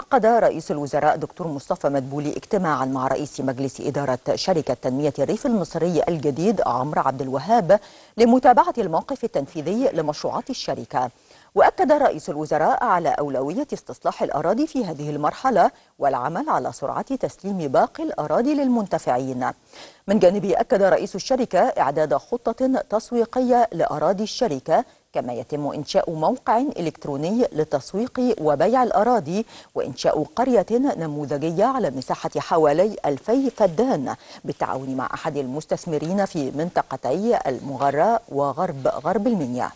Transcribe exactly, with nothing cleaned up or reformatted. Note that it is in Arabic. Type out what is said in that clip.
عقد رئيس الوزراء دكتور مصطفى مدبولي اجتماعا مع رئيس مجلس إدارة شركة تنمية الريف المصري الجديد عمرو عبد الوهاب لمتابعة الموقف التنفيذي لمشروعات الشركة. وأكد رئيس الوزراء على أولوية استصلاح الأراضي في هذه المرحلة والعمل على سرعة تسليم باقي الأراضي للمنتفعين. من جانبه أكد رئيس الشركة إعداد خطة تسويقية لأراضي الشركة، كما يتم إنشاء موقع إلكتروني لتسويق وبيع الأراضي وإنشاء قرية نموذجية على مساحة حوالي ألفي فدان بالتعاون مع أحد المستثمرين في منطقتي المغرة وغرب غرب المنيا.